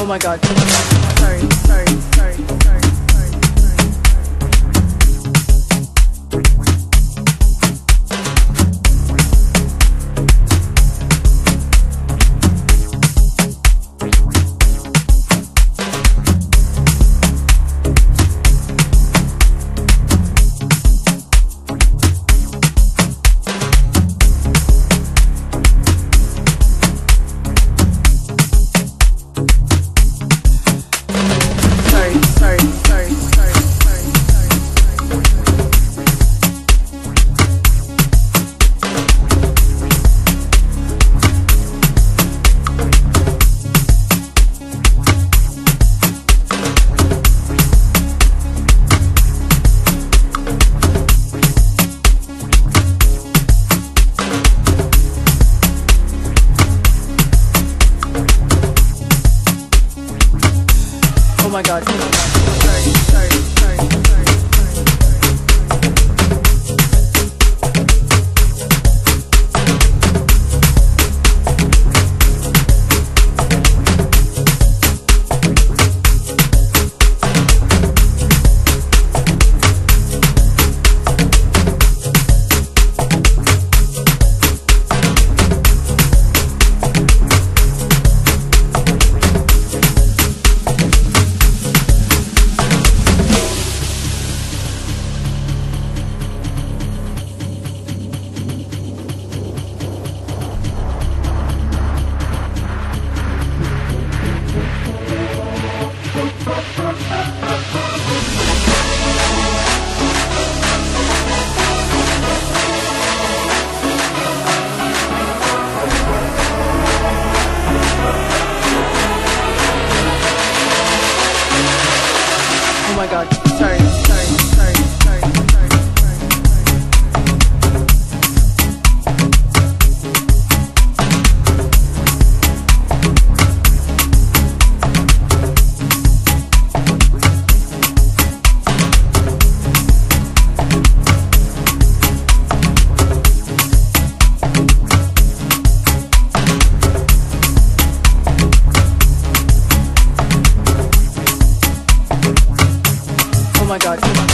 Oh my god. Sorry. Oh my god. Sorry. Oh my god, sorry. Oh my god.